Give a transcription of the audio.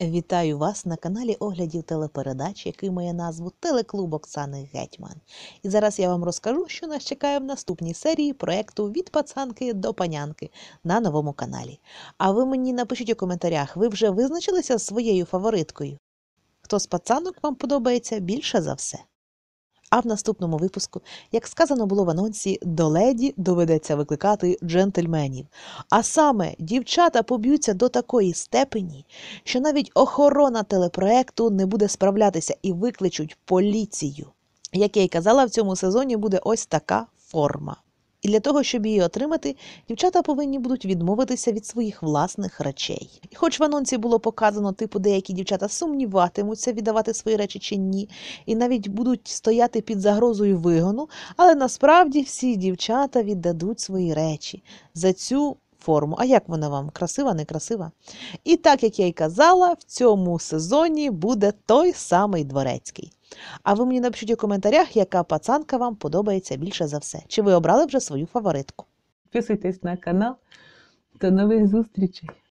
Вітаю вас на каналі оглядів телепередач, який має назву «Телеклуб Оксани Гетьман». І зараз я вам розкажу, що нас чекає в наступній серії проєкту «Від пацанки до панянки» на новому каналі. А ви мені напишіть у коментарях, ви вже визначилися з своєю фавориткою? Хто з пацанок вам подобається більше за все? А в наступному випуску, як сказано було в анонсі, до леді доведеться викликати джентльменів. А саме, дівчата поб'ються до такої степені, що навіть охорона телепроекту не буде справлятися і викличуть поліцію. Як я й казала, в цьому сезоні буде ось така форма. І для того, щоб її отримати, дівчата повинні будуть відмовитися від своїх власних речей. І хоч в анонсі було показано, типу, деякі дівчата сумніватимуться, віддавати свої речі чи ні, і навіть будуть стояти під загрозою вигону, але насправді всі дівчата віддадуть свої речі за цю форму. А як вона вам? Красива, не красива? І так, як я й казала, в цьому сезоні буде той самий дворецький. А ви мені напишіть у коментарях, яка пацанка вам подобається більше за все. Чи ви обрали вже свою фаворитку? Підписуйтесь на канал. До нових зустрічей!